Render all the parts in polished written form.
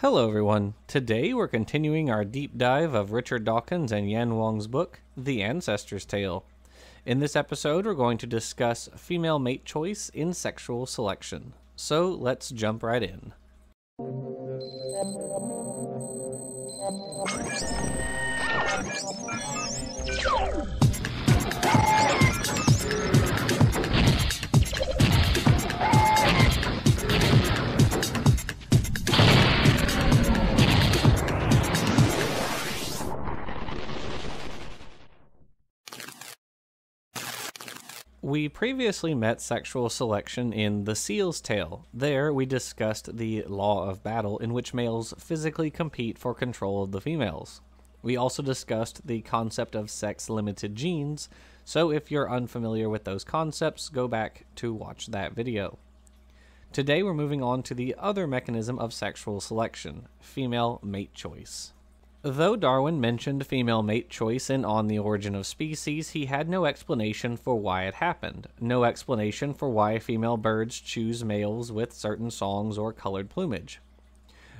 Hello everyone, today we're continuing our deep dive of Richard Dawkins and Yan Wang's book, The Ancestor's Tale. In this episode we're going to discuss female mate choice in sexual selection. So let's jump right in. We previously met sexual selection in The Seal's Tale. There, we discussed the law of battle in which males physically compete for control of the females. We also discussed the concept of sex-limited genes, so if you're unfamiliar with those concepts, go back to watch that video. Today, we're moving on to the other mechanism of sexual selection, female mate choice. Though Darwin mentioned female mate choice in On the Origin of Species, he had no explanation for why it happened, no explanation for why female birds choose males with certain songs or colored plumage.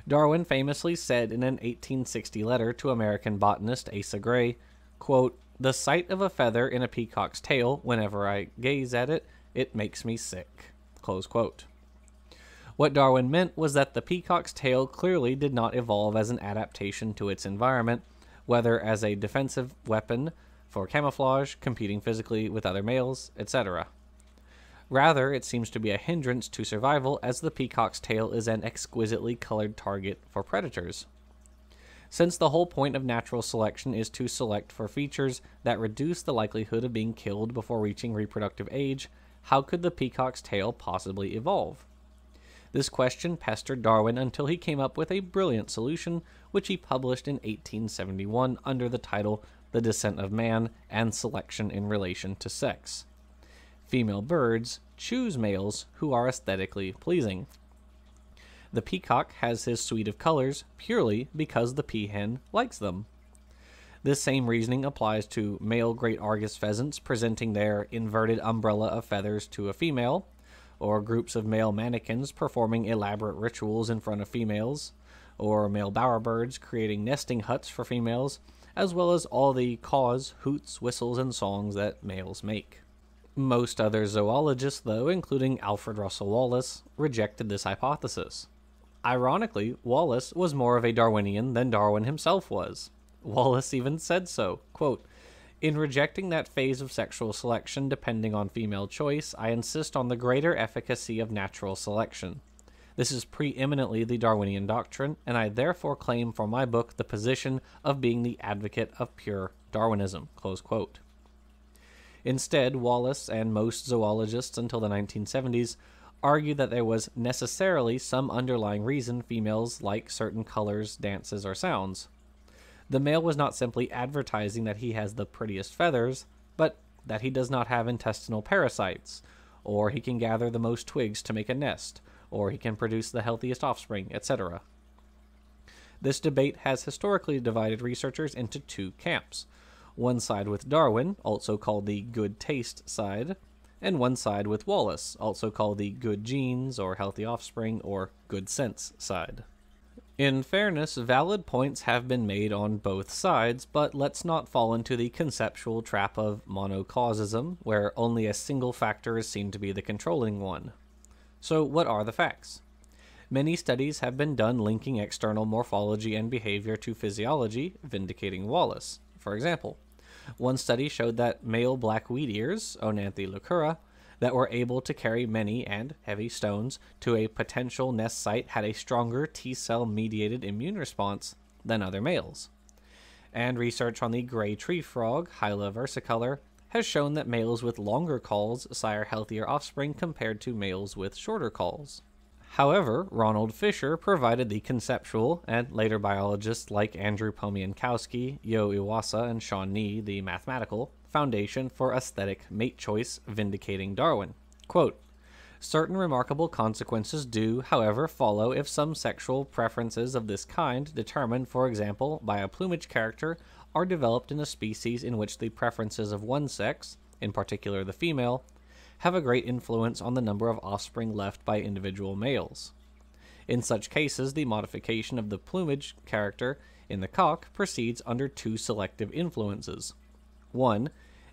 Darwin famously said in an 1860 letter to American botanist Asa Gray, quote, "The sight of a feather in a peacock's tail, whenever I gaze at it, it makes me sick," close quote. What Darwin meant was that the peacock's tail clearly did not evolve as an adaptation to its environment, whether as a defensive weapon for camouflage, competing physically with other males, etc. Rather, it seems to be a hindrance to survival, as the peacock's tail is an exquisitely colored target for predators. Since the whole point of natural selection is to select for features that reduce the likelihood of being killed before reaching reproductive age, how could the peacock's tail possibly evolve? This question pestered Darwin until he came up with a brilliant solution, which he published in 1871 under the title The Descent of Man and Selection in Relation to Sex. Female birds choose males who are aesthetically pleasing. The peacock has his suite of colors purely because the peahen likes them. This same reasoning applies to male Great Argus pheasants presenting their inverted umbrella of feathers to a female, or groups of male mannequins performing elaborate rituals in front of females, or male bowerbirds creating nesting huts for females, as well as all the caws, hoots, whistles, and songs that males make. Most other zoologists, though, including Alfred Russel Wallace, rejected this hypothesis. Ironically, Wallace was more of a Darwinian than Darwin himself was. Wallace even said so, quote, "In rejecting that phase of sexual selection depending on female choice, I insist on the greater efficacy of natural selection. This is preeminently the Darwinian doctrine, and I therefore claim for my book the position of being the advocate of pure Darwinism," close quote. Instead, Wallace and most zoologists until the 1970s argued that there was necessarily some underlying reason females like certain colors, dances, or sounds. The male was not simply advertising that he has the prettiest feathers, but that he does not have intestinal parasites, or he can gather the most twigs to make a nest, or he can produce the healthiest offspring, etc. This debate has historically divided researchers into two camps, one side with Darwin, also called the good taste side, and one side with Wallace, also called the good genes or healthy offspring or good sense side. In fairness, valid points have been made on both sides, but let's not fall into the conceptual trap of monocausism, where only a single factor is seen to be the controlling one. So what are the facts? Many studies have been done linking external morphology and behavior to physiology, vindicating Wallace. For example, one study showed that male black wheatears, Onanthe leucura, that were able to carry many and heavy stones to a potential nest site had a stronger T-cell mediated immune response than other males. And research on the gray tree frog, Hyla versicolor, has shown that males with longer calls sire healthier offspring compared to males with shorter calls. However, Ronald Fisher provided the conceptual, and later biologists like Andrew Pomiankowski, Yo Iwasa, and Shawn Nee, the mathematical, foundation for aesthetic mate choice, vindicating Darwin. Quote, "Certain remarkable consequences do, however, follow if some sexual preferences of this kind, determined, for example, by a plumage character, are developed in a species in which the preferences of one sex, in particular the female, have a great influence on the number of offspring left by individual males. In such cases, the modification of the plumage character in the cock proceeds under two selective influences. 1.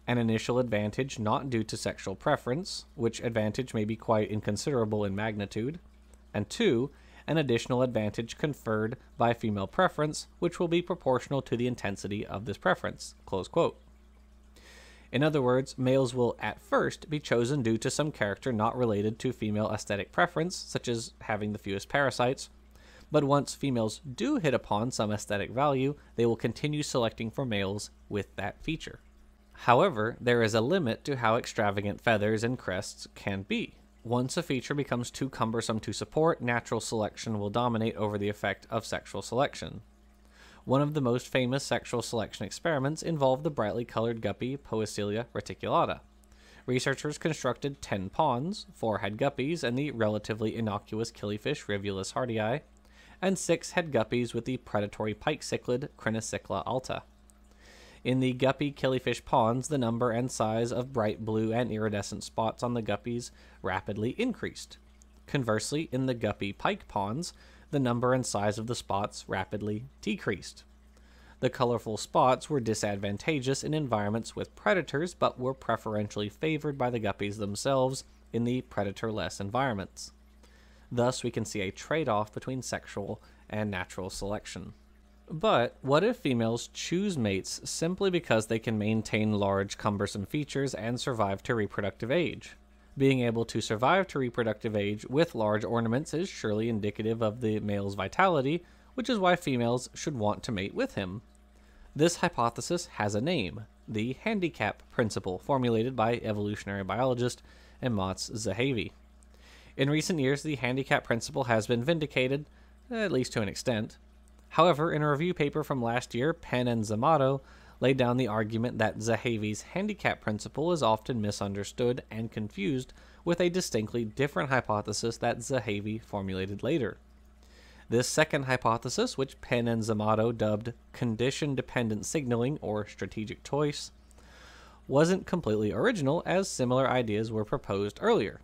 An initial advantage not due to sexual preference, which advantage may be quite inconsiderable in magnitude, and 2. An additional advantage conferred by female preference, which will be proportional to the intensity of this preference." Close quote. In other words, males will at first be chosen due to some character not related to female aesthetic preference, such as having the fewest parasites, but once females do hit upon some aesthetic value, they will continue selecting for males with that feature. However, there is a limit to how extravagant feathers and crests can be. Once a feature becomes too cumbersome to support, natural selection will dominate over the effect of sexual selection. One of the most famous sexual selection experiments involved the brightly colored guppy Poecilia reticulata. Researchers constructed 10 ponds, 4 had guppies and the relatively innocuous killifish Rivulus hardii, and 6 had guppies with the predatory pike cichlid Crenicichla alta. In the guppy killifish ponds, the number and size of bright blue and iridescent spots on the guppies rapidly increased. Conversely, in the guppy pike ponds, the number and size of the spots rapidly decreased. The colorful spots were disadvantageous in environments with predators, but were preferentially favored by the guppies themselves in the predator-less environments. Thus, we can see a trade-off between sexual and natural selection. But what if females choose mates simply because they can maintain large, cumbersome features and survive to reproductive age? Being able to survive to reproductive age with large ornaments is surely indicative of the male's vitality, which is why females should want to mate with him. This hypothesis has a name, the handicap principle, formulated by evolutionary biologist Amotz Zahavi. In recent years, the handicap principle has been vindicated, at least to an extent. However, in a review paper from last year, Penn and Szamado laid down the argument that Zahavi's handicap principle is often misunderstood and confused with a distinctly different hypothesis that Zahavi formulated later. This second hypothesis, which Penn and Szamado dubbed condition-dependent signaling or strategic choice, wasn't completely original, as similar ideas were proposed earlier.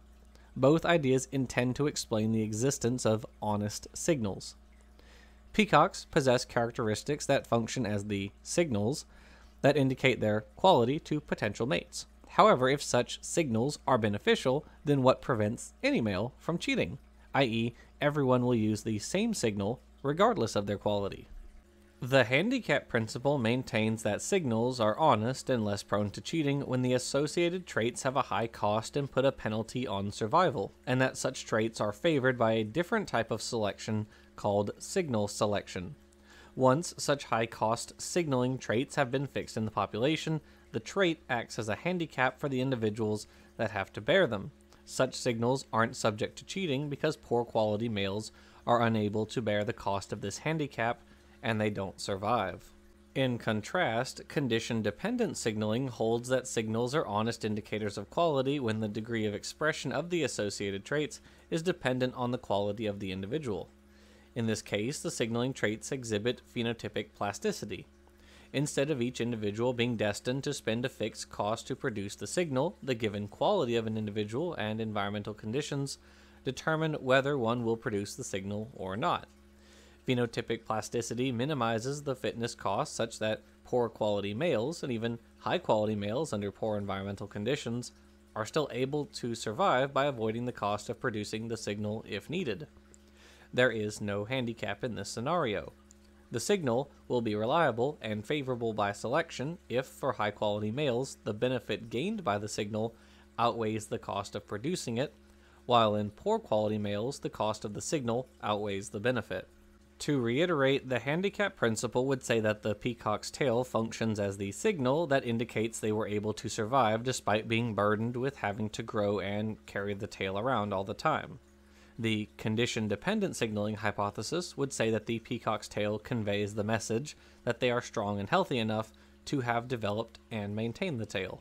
Both ideas intend to explain the existence of honest signals. Peacocks possess characteristics that function as the signals that indicate their quality to potential mates. However, if such signals are beneficial, then what prevents any male from cheating? i.e., everyone will use the same signal regardless of their quality. The handicap principle maintains that signals are honest and less prone to cheating when the associated traits have a high cost and put a penalty on survival, and that such traits are favored by a different type of selection called signal selection. Once such high-cost signaling traits have been fixed in the population, the trait acts as a handicap for the individuals that have to bear them. Such signals aren't subject to cheating because poor-quality males are unable to bear the cost of this handicap, and they don't survive. In contrast, condition-dependent signaling holds that signals are honest indicators of quality when the degree of expression of the associated traits is dependent on the quality of the individual. In this case, the signaling traits exhibit phenotypic plasticity. Instead of each individual being destined to spend a fixed cost to produce the signal, the given quality of an individual and environmental conditions determine whether one will produce the signal or not. Phenotypic plasticity minimizes the fitness cost such that poor quality males, and even high quality males under poor environmental conditions, are still able to survive by avoiding the cost of producing the signal if needed. There is no handicap in this scenario. The signal will be reliable and favorable by selection if, for high-quality males, the benefit gained by the signal outweighs the cost of producing it, while in poor-quality males, the cost of the signal outweighs the benefit. To reiterate, the handicap principle would say that the peacock's tail functions as the signal that indicates they were able to survive despite being burdened with having to grow and carry the tail around all the time. The condition-dependent signaling hypothesis would say that the peacock's tail conveys the message that they are strong and healthy enough to have developed and maintained the tail.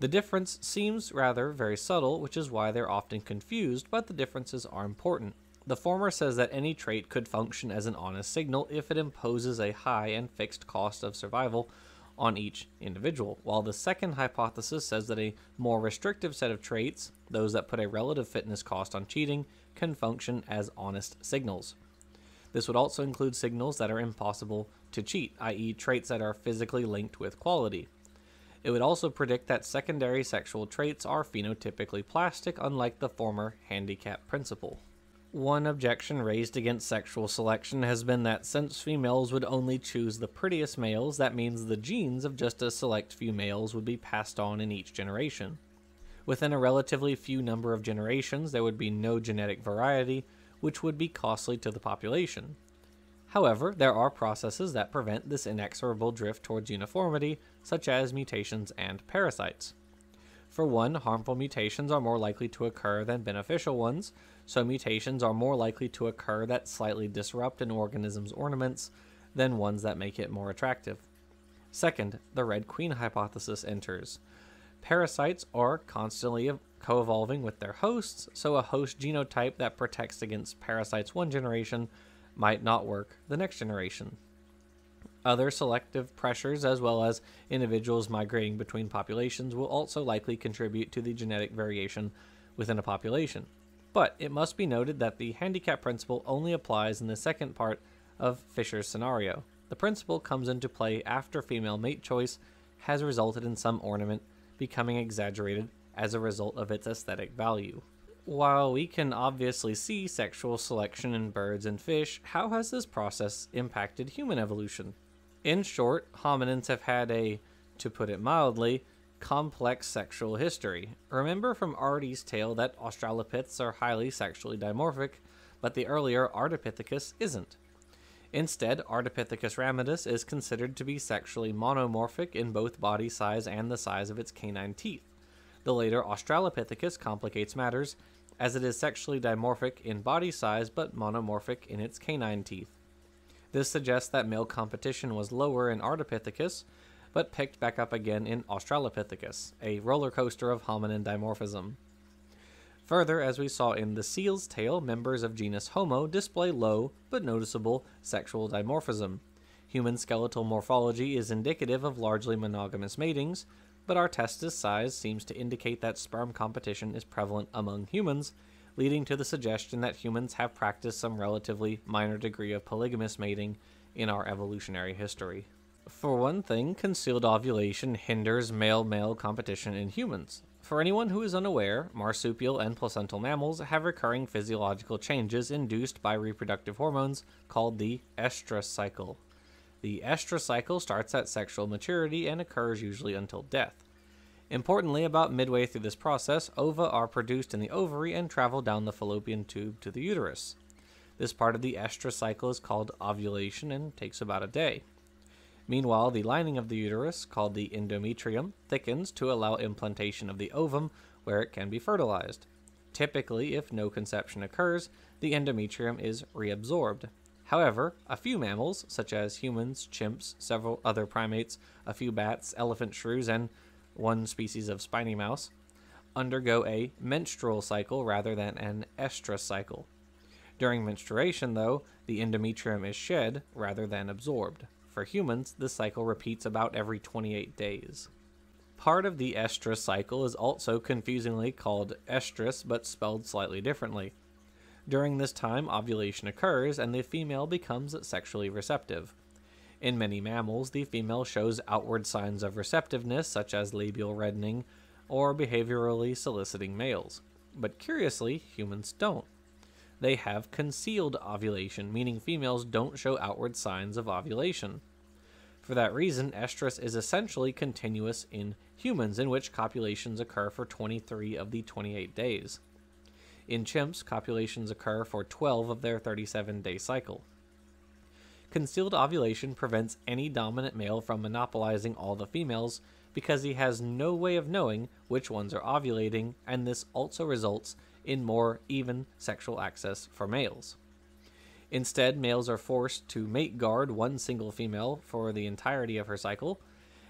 The difference seems rather very subtle, which is why they're often confused, but the differences are important. The former says that any trait could function as an honest signal if it imposes a high and fixed cost of survival on each individual, while the second hypothesis says that a more restrictive set of traits, those that put a relative fitness cost on cheating, can function as honest signals. This would also include signals that are impossible to cheat, i.e. traits that are physically linked with quality. It would also predict that secondary sexual traits are phenotypically plastic, unlike the former handicap principle. One objection raised against sexual selection has been that since females would only choose the prettiest males, that means the genes of just a select few males would be passed on in each generation. Within a relatively few number of generations, there would be no genetic variety, which would be costly to the population. However, there are processes that prevent this inexorable drift towards uniformity, such as mutations and parasites. For one, harmful mutations are more likely to occur than beneficial ones, so mutations are more likely to occur that slightly disrupt an organism's ornaments than ones that make it more attractive. Second, the red queen hypothesis enters. Parasites are constantly co-evolving with their hosts, so a host genotype that protects against parasites one generation might not work the next generation. Other selective pressures, as well as individuals migrating between populations, will also likely contribute to the genetic variation within a population. But it must be noted that the handicap principle only applies in the second part of Fisher's scenario. The principle comes into play after female mate choice has resulted in some ornament becoming exaggerated as a result of its aesthetic value. While we can obviously see sexual selection in birds and fish, how has this process impacted human evolution? In short, hominins have had a, to put it mildly, complex sexual history. Remember from Artie's tale that Australopiths are highly sexually dimorphic, but the earlier Ardipithecus isn't. Instead, Ardipithecus ramidus is considered to be sexually monomorphic in both body size and the size of its canine teeth. The later Australopithecus complicates matters, as it is sexually dimorphic in body size but monomorphic in its canine teeth. This suggests that male competition was lower in Ardipithecus, but picked back up again in Australopithecus, a roller coaster of hominin dimorphism. Further, as we saw in the seal's tale, members of genus Homo display low but noticeable sexual dimorphism. Human skeletal morphology is indicative of largely monogamous matings, but our testis size seems to indicate that sperm competition is prevalent among humans, leading to the suggestion that humans have practiced some relatively minor degree of polygamous mating in our evolutionary history. For one thing, concealed ovulation hinders male-male competition in humans. For anyone who is unaware, marsupial and placental mammals have recurring physiological changes induced by reproductive hormones called the estrus cycle. The estrus cycle starts at sexual maturity and occurs usually until death. Importantly, about midway through this process, ova are produced in the ovary and travel down the fallopian tube to the uterus. This part of the estrus cycle is called ovulation and takes about a day. Meanwhile, the lining of the uterus, called the endometrium, thickens to allow implantation of the ovum where it can be fertilized. Typically, if no conception occurs, the endometrium is reabsorbed. However, a few mammals, such as humans, chimps, several other primates, a few bats, elephant shrews, and one species of spiny mouse, undergo a menstrual cycle rather than an estrus cycle. During menstruation, though, the endometrium is shed rather than absorbed. For humans, this cycle repeats about every 28 days. Part of the estrus cycle is also confusingly called estrus, but spelled slightly differently. During this time, ovulation occurs, and the female becomes sexually receptive. In many mammals, the female shows outward signs of receptiveness, such as labial reddening, or behaviorally soliciting males. But curiously, humans don't. They have concealed ovulation, meaning females don't show outward signs of ovulation. For that reason, estrus is essentially continuous in humans, in which copulations occur for 23 of the 28 days. In chimps, copulations occur for 12 of their 37-day cycle. Concealed ovulation prevents any dominant male from monopolizing all the females because he has no way of knowing which ones are ovulating, and this also results in more even sexual access for males. Instead, males are forced to mate guard one single female for the entirety of her cycle,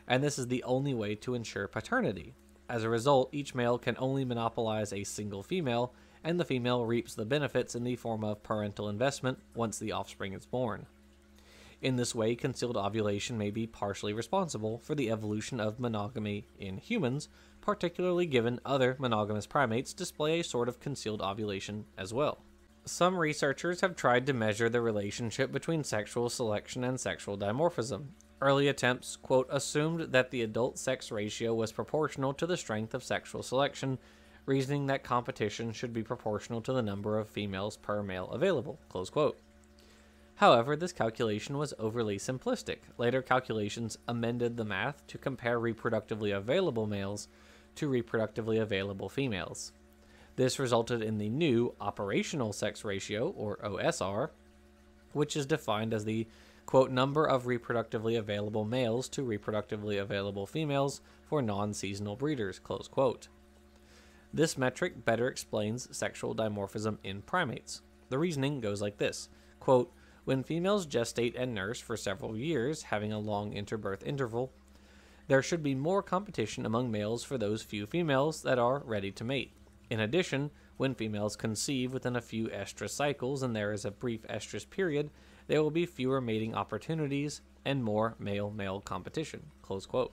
and this is the only way to ensure paternity. As a result, each male can only monopolize a single female, and the female reaps the benefits in the form of parental investment once the offspring is born. In this way, concealed ovulation may be partially responsible for the evolution of monogamy in humans, particularly given other monogamous primates display a sort of concealed ovulation as well. some researchers have tried to measure the relationship between sexual selection and sexual dimorphism. Early attempts, quote, assumed that the adult-sex ratio was proportional to the strength of sexual selection, reasoning that competition should be proportional to the number of females per male available, close quote. However, this calculation was overly simplistic. Later calculations amended the math to compare reproductively available males to reproductively available females. This resulted in the new operational sex ratio, or OSR, which is defined as the, quote, number of reproductively available males to reproductively available females for non-seasonal breeders, close quote. This metric better explains sexual dimorphism in primates. The reasoning goes like this, quote, when females gestate and nurse for several years, having a long interbirth interval, there should be more competition among males for those few females that are ready to mate. In addition, when females conceive within a few estrous cycles and there is a brief estrous period, there will be fewer mating opportunities and more male-male competition, close quote.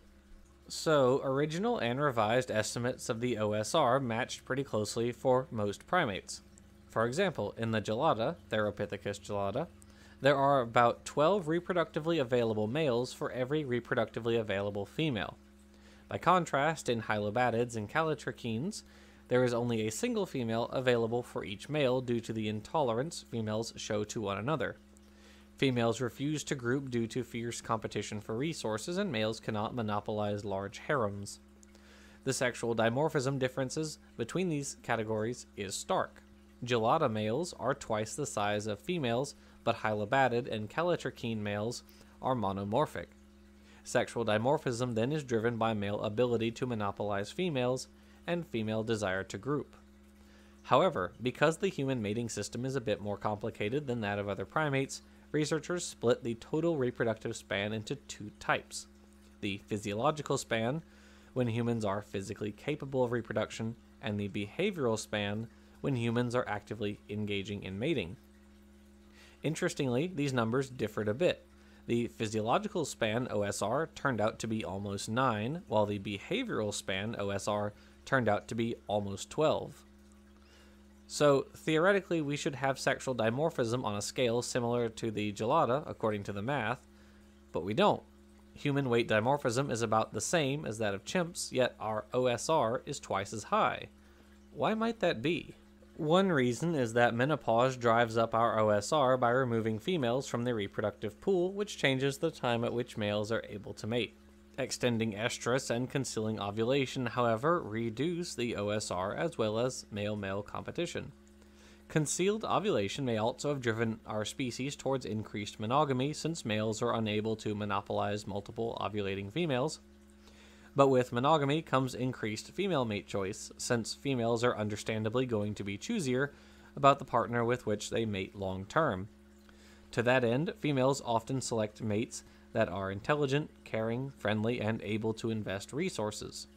So, original and revised estimates of the OSR matched pretty closely for most primates. For example, in the gelada, Theropithecus gelada, there are about 12 reproductively available males for every reproductively available female. By contrast, in hylobatids and calitrichines, there is only a single female available for each male due to the intolerance females show to one another. Females refuse to group due to fierce competition for resources, and males cannot monopolize large harems. The sexual dimorphism differences between these categories is stark. Gelada males are twice the size of females, but hylobatid and calitrichine males are monomorphic. Sexual dimorphism then is driven by male ability to monopolize females and female desire to group. However, because the human mating system is a bit more complicated than that of other primates, researchers split the total reproductive span into two types. The physiological span, when humans are physically capable of reproduction, and the behavioral span, when humans are actively engaging in mating. Interestingly, these numbers differed a bit. The physiological span OSR turned out to be almost 9, while the behavioral span OSR turned out to be almost 12. So, theoretically, we should have sexual dimorphism on a scale similar to the gelada, according to the math, but we don't. Human weight dimorphism is about the same as that of chimps, yet our OSR is twice as high. Why might that be? One reason is that menopause drives up our OSR by removing females from the reproductive pool, which changes the time at which males are able to mate. Extending estrus and concealing ovulation, however, reduce the OSR as well as male-male competition. Concealed ovulation may also have driven our species towards increased monogamy, since males are unable to monopolize multiple ovulating females. But with monogamy comes increased female mate choice, since females are understandably going to be choosier about the partner with which they mate long-term. To that end, females often select mates that are intelligent, caring, friendly, and able to invest resources.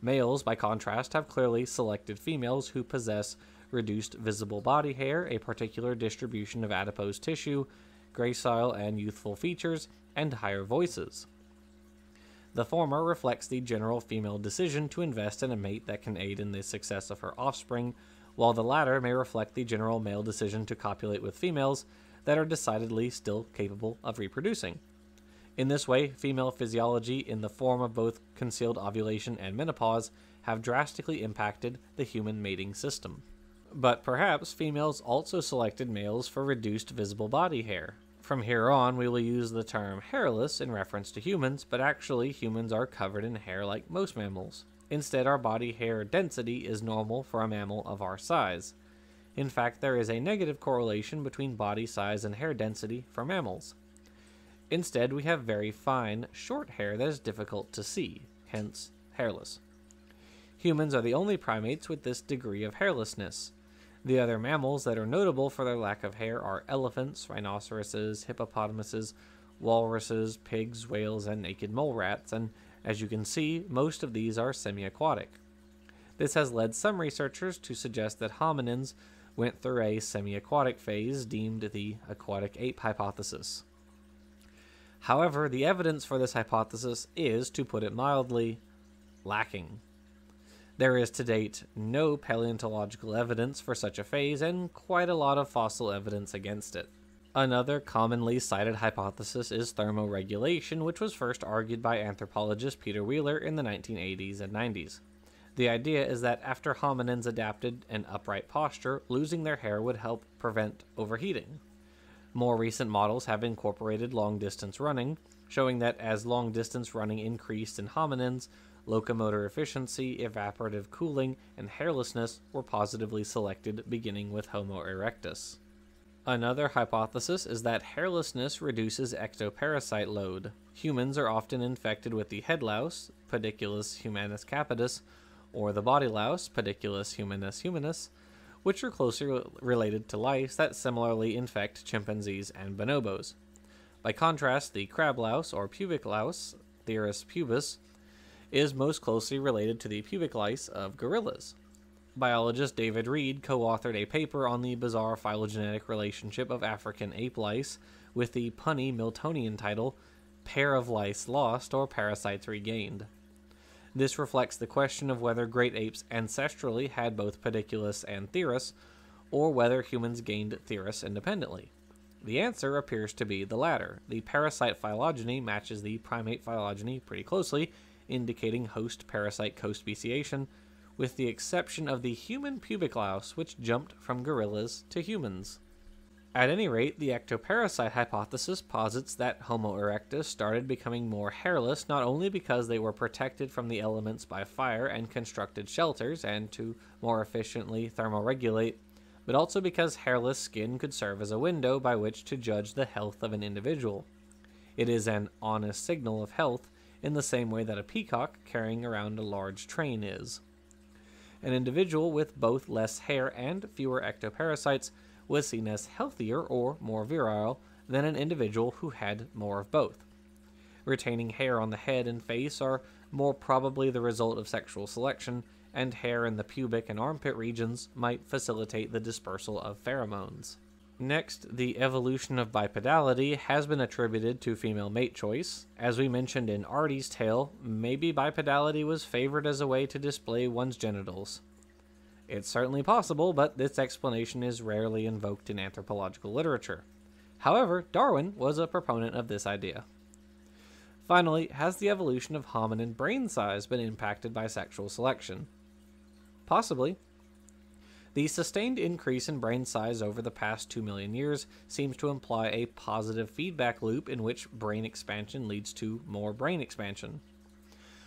Males, by contrast, have clearly selected females who possess reduced visible body hair, a particular distribution of adipose tissue, gracile and youthful features, and higher voices. The former reflects the general female decision to invest in a mate that can aid in the success of her offspring, while the latter may reflect the general male decision to copulate with females that are decidedly still capable of reproducing. In this way, female physiology in the form of both concealed ovulation and menopause have drastically impacted the human mating system. But perhaps females also selected males for reduced visible body hair. From here on, we will use the term hairless in reference to humans, but actually humans are covered in hair like most mammals. Instead, our body hair density is normal for a mammal of our size. In fact, there is a negative correlation between body size and hair density for mammals. Instead, we have very fine, short hair that is difficult to see, hence hairless. Humans are the only primates with this degree of hairlessness. The other mammals that are notable for their lack of hair are elephants, rhinoceroses, hippopotamuses, walruses, pigs, whales, and naked mole rats, and as you can see, most of these are semi-aquatic. This has led some researchers to suggest that hominins went through a semi-aquatic phase deemed the aquatic ape hypothesis. However, the evidence for this hypothesis is, to put it mildly, lacking. There is to date no paleontological evidence for such a phase and quite a lot of fossil evidence against it. Another commonly cited hypothesis is thermoregulation, which was first argued by anthropologist Peter Wheeler in the 1980s and 90s. The idea is that after hominins adapted an upright posture, losing their hair would help prevent overheating. More recent models have incorporated long-distance running, showing that as long-distance running increased in hominins, locomotor efficiency, evaporative cooling, and hairlessness were positively selected, beginning with Homo erectus. Another hypothesis is that hairlessness reduces ectoparasite load. Humans are often infected with the head louse, Pediculus humanus capitis, or the body louse, Pediculus humanus humanus, which are closely related to lice that similarly infect chimpanzees and bonobos. By contrast, the crab louse, or pubic louse, Pthirus pubis, is most closely related to the pubic lice of gorillas. Biologist David Reed co-authored a paper on the bizarre phylogenetic relationship of African ape lice with the punny Miltonian title, Pair of Lice Lost or Parasites Regained. This reflects the question of whether great apes ancestrally had both Pediculus and Pthirus, or whether humans gained Pthirus independently. The answer appears to be the latter. The parasite phylogeny matches the primate phylogeny pretty closely, indicating host-parasite co-speciation, with the exception of the human pubic louse, which jumped from gorillas to humans. At any rate, the ectoparasite hypothesis posits that Homo erectus started becoming more hairless not only because they were protected from the elements by fire and constructed shelters and to more efficiently thermoregulate, but also because hairless skin could serve as a window by which to judge the health of an individual. It is an honest signal of health, in the same way that a peacock carrying around a large train is. An individual with both less hair and fewer ectoparasites was seen as healthier or more virile than an individual who had more of both. Retaining hair on the head and face are more probably the result of sexual selection, and hair in the pubic and armpit regions might facilitate the dispersal of pheromones. Next, the evolution of bipedality has been attributed to female mate choice. As we mentioned in Artie's tale, maybe bipedality was favored as a way to display one's genitals. It's certainly possible, but this explanation is rarely invoked in anthropological literature. However, Darwin was a proponent of this idea. Finally, has the evolution of hominin brain size been impacted by sexual selection? Possibly. The sustained increase in brain size over the past 2 million years seems to imply a positive feedback loop in which brain expansion leads to more brain expansion.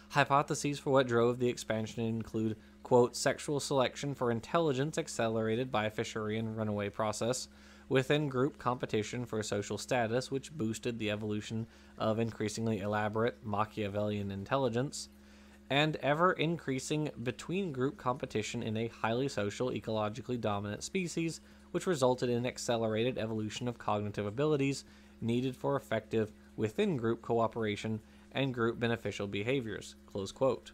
Hypotheses for what drove the expansion include, quote, sexual selection for intelligence accelerated by Fisherian runaway process, within group competition for social status which boosted the evolution of increasingly elaborate Machiavellian intelligence, and ever-increasing between-group competition in a highly social, ecologically dominant species, which resulted in accelerated evolution of cognitive abilities needed for effective within-group cooperation and group beneficial behaviors, close quote.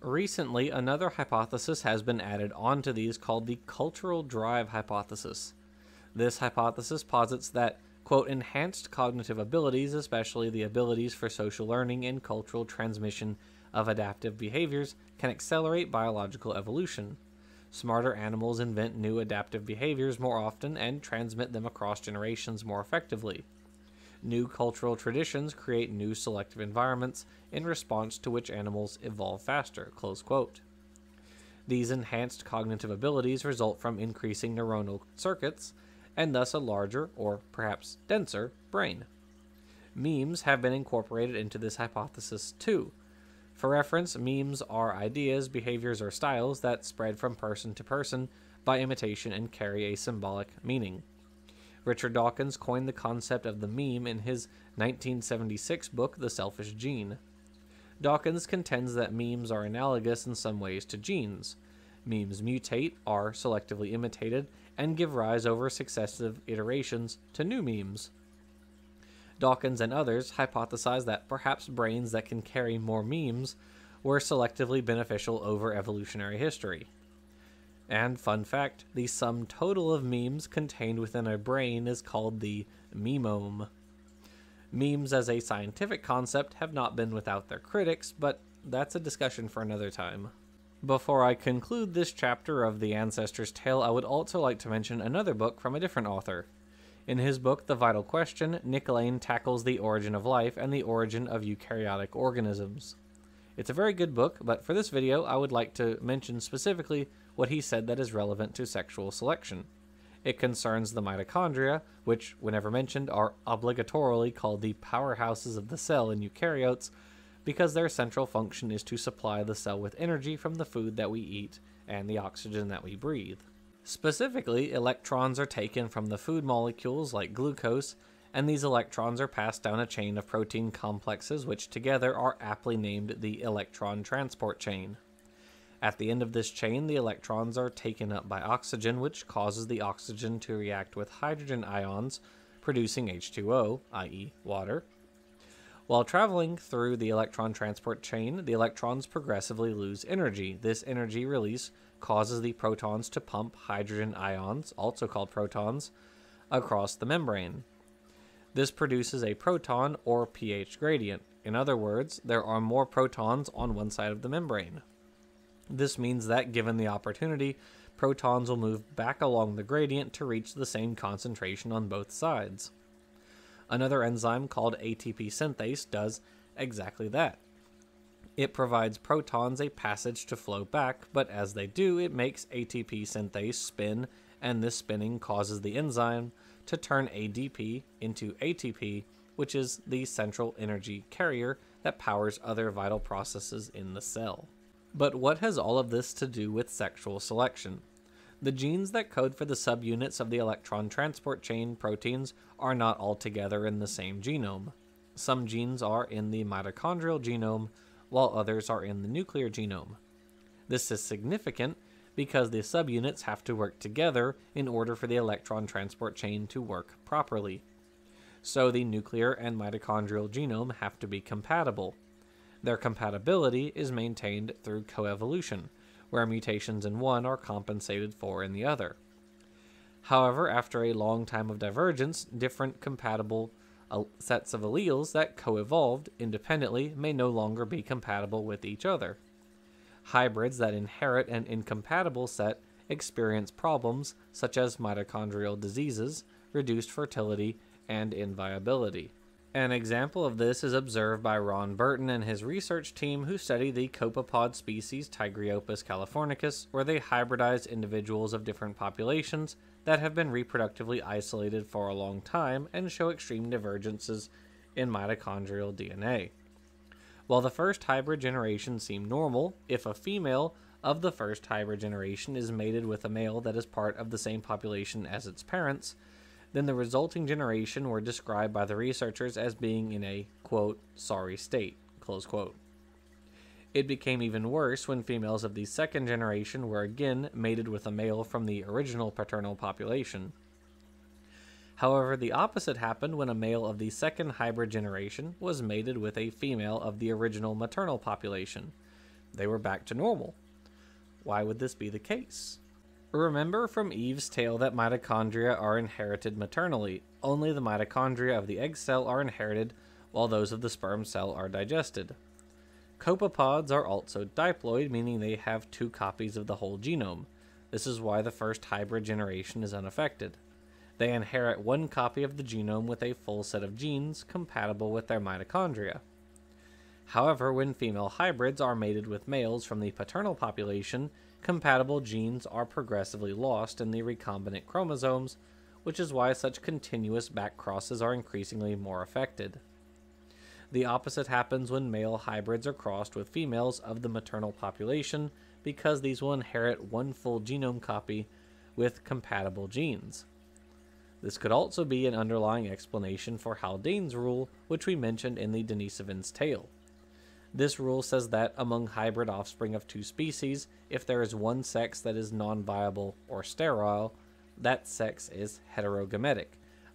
Recently, another hypothesis has been added onto these called the cultural drive hypothesis. This hypothesis posits that, quote, enhanced cognitive abilities, especially the abilities for social learning and cultural transmission of adaptive behaviors, can accelerate biological evolution. Smarter animals invent new adaptive behaviors more often and transmit them across generations more effectively. New cultural traditions create new selective environments in response to which animals evolve faster, close quote. These enhanced cognitive abilities result from increasing neuronal circuits and thus a larger, or perhaps denser, brain. Memes have been incorporated into this hypothesis too. For reference, memes are ideas, behaviors, or styles that spread from person to person by imitation and carry a symbolic meaning. Richard Dawkins coined the concept of the meme in his 1976 book, The Selfish Gene. Dawkins contends that memes are analogous in some ways to genes. Memes mutate, are selectively imitated, and give rise over successive iterations to new memes. Dawkins and others hypothesize that perhaps brains that can carry more memes were selectively beneficial over evolutionary history. And, fun fact, the sum total of memes contained within a brain is called the memome. Memes as a scientific concept have not been without their critics, but that's a discussion for another time. Before I conclude this chapter of The Ancestor's Tale, I would also like to mention another book from a different author. In his book, The Vital Question, Nick Lane tackles the origin of life and the origin of eukaryotic organisms. It's a very good book, but for this video, I would like to mention specifically what he said that is relevant to sexual selection. It concerns the mitochondria, which, whenever mentioned, are obligatorily called the powerhouses of the cell in eukaryotes, because their central function is to supply the cell with energy from the food that we eat and the oxygen that we breathe. Specifically, electrons are taken from the food molecules like glucose, and these electrons are passed down a chain of protein complexes which together are aptly named the electron transport chain. At the end of this chain, the electrons are taken up by oxygen, which causes the oxygen to react with hydrogen ions, producing H2O, i.e. water. While traveling through the electron transport chain, the electrons progressively lose energy. This energy release causes the protons to pump hydrogen ions, also called protons, across the membrane. This produces a proton or pH gradient. In other words, there are more protons on one side of the membrane. This means that, given the opportunity, protons will move back along the gradient to reach the same concentration on both sides. Another enzyme called ATP synthase does exactly that. It provides protons a passage to flow back, but as they do, it makes ATP synthase spin, and this spinning causes the enzyme to turn ADP into ATP, which is the central energy carrier that powers other vital processes in the cell. But what has all of this to do with sexual selection? The genes that code for the subunits of the electron transport chain proteins are not all together in the same genome. Some genes are in the mitochondrial genome, while others are in the nuclear genome. This is significant because the subunits have to work together in order for the electron transport chain to work properly. So the nuclear and mitochondrial genome have to be compatible. Their compatibility is maintained through coevolution, where mutations in one are compensated for in the other. However, after a long time of divergence, different compatible sets of alleles that co-evolved independently may no longer be compatible with each other. Hybrids that inherit an incompatible set experience problems such as mitochondrial diseases, reduced fertility, and inviability. An example of this is observed by Ron Burton and his research team, who study the copepod species Tigriopus californicus, where they hybridize individuals of different populations that have been reproductively isolated for a long time and show extreme divergences in mitochondrial DNA. While the first hybrid generation seem normal, if a female of the first hybrid generation is mated with a male that is part of the same population as its parents, then the resulting generation were described by the researchers as being in a, quote, sorry state, close quote. It became even worse when females of the second generation were again mated with a male from the original paternal population. However, the opposite happened when a male of the second hybrid generation was mated with a female of the original maternal population. They were back to normal. Why would this be the case? Remember from Eve's tale that mitochondria are inherited maternally. Only the mitochondria of the egg cell are inherited, while those of the sperm cell are digested. Copepods are also diploid, meaning they have two copies of the whole genome. This is why the first hybrid generation is unaffected. They inherit one copy of the genome with a full set of genes compatible with their mitochondria. However, when female hybrids are mated with males from the paternal population, compatible genes are progressively lost in the recombinant chromosomes, which is why such continuous back crosses are increasingly more affected. The opposite happens when male hybrids are crossed with females of the maternal population, because these will inherit one full genome copy with compatible genes. This could also be an underlying explanation for Haldane's rule, which we mentioned in the Denisovin's tale. This rule says that, among hybrid offspring of two species, if there is one sex that is non-viable or sterile, that sex is heterogametic,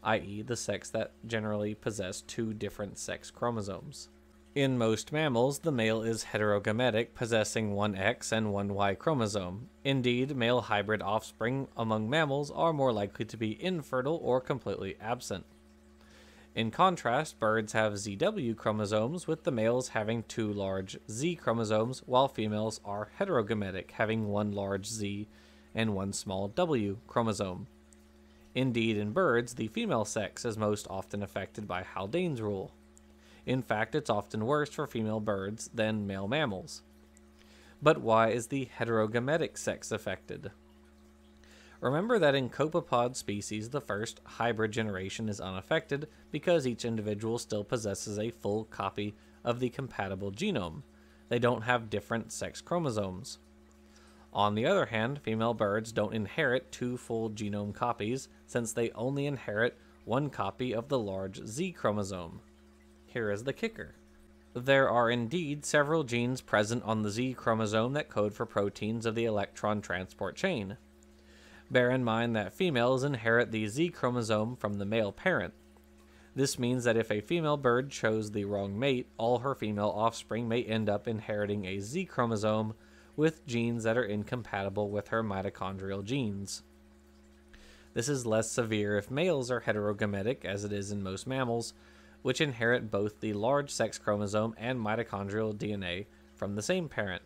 i.e. the sex that generally possesses two different sex chromosomes. In most mammals, the male is heterogametic, possessing one X and one Y chromosome. Indeed, male hybrid offspring among mammals are more likely to be infertile or completely absent. In contrast, birds have ZW chromosomes, with the males having two large Z chromosomes, while females are heterogametic, having one large Z and one small W chromosome. Indeed, in birds, the female sex is most often affected by Haldane's rule. In fact, it's often worse for female birds than male mammals. But why is the heterogametic sex affected? Remember that in copepod species, the first hybrid generation is unaffected because each individual still possesses a full copy of the compatible genome. They don't have different sex chromosomes. On the other hand, female birds don't inherit two full genome copies, since they only inherit one copy of the large Z chromosome. Here is the kicker. There are indeed several genes present on the Z chromosome that code for proteins of the electron transport chain. Bear in mind that females inherit the Z chromosome from the male parent. This means that if a female bird chose the wrong mate, all her female offspring may end up inheriting a Z chromosome with genes that are incompatible with her mitochondrial genes. This is less severe if males are heterogametic, as it is in most mammals, which inherit both the large sex chromosome and mitochondrial DNA from the same parent.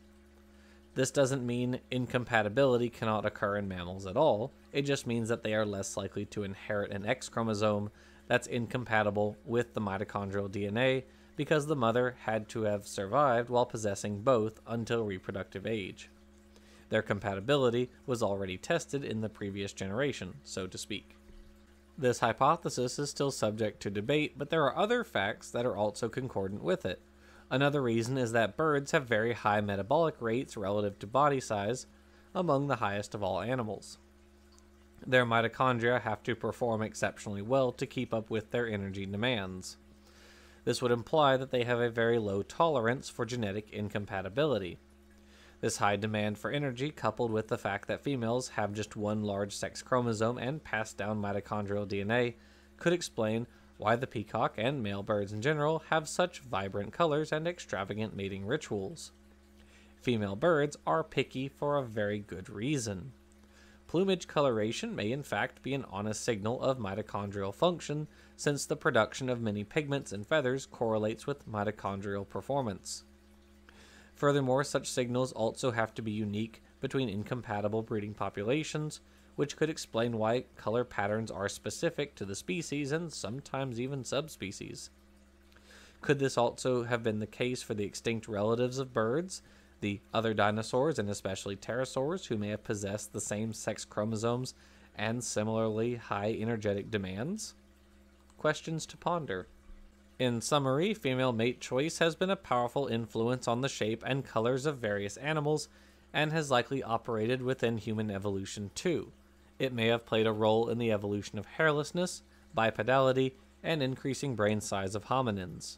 This doesn't mean incompatibility cannot occur in mammals at all, it just means that they are less likely to inherit an X chromosome that's incompatible with the mitochondrial DNA because the mother had to have survived while possessing both until reproductive age. Their compatibility was already tested in the previous generation, so to speak. This hypothesis is still subject to debate, but there are other facts that are also concordant with it. Another reason is that birds have very high metabolic rates relative to body size, among the highest of all animals. Their mitochondria have to perform exceptionally well to keep up with their energy demands. This would imply that they have a very low tolerance for genetic incompatibility. This high demand for energy, coupled with the fact that females have just one large sex chromosome and pass down mitochondrial DNA, could explain why the peacock and male birds in general have such vibrant colors and extravagant mating rituals. Female birds are picky for a very good reason. Plumage coloration may in fact be an honest signal of mitochondrial function, since the production of many pigments and feathers correlates with mitochondrial performance. Furthermore, such signals also have to be unique between incompatible breeding populations, which could explain why color patterns are specific to the species and sometimes even subspecies. Could this also have been the case for the extinct relatives of birds, the other dinosaurs and especially pterosaurs, who may have possessed the same sex chromosomes and similarly high energetic demands? Questions to ponder. In summary, female mate choice has been a powerful influence on the shape and colors of various animals and has likely operated within human evolution too. It may have played a role in the evolution of hairlessness, bipedality, and increasing brain size of hominins.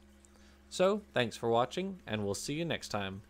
So, thanks for watching, and we'll see you next time.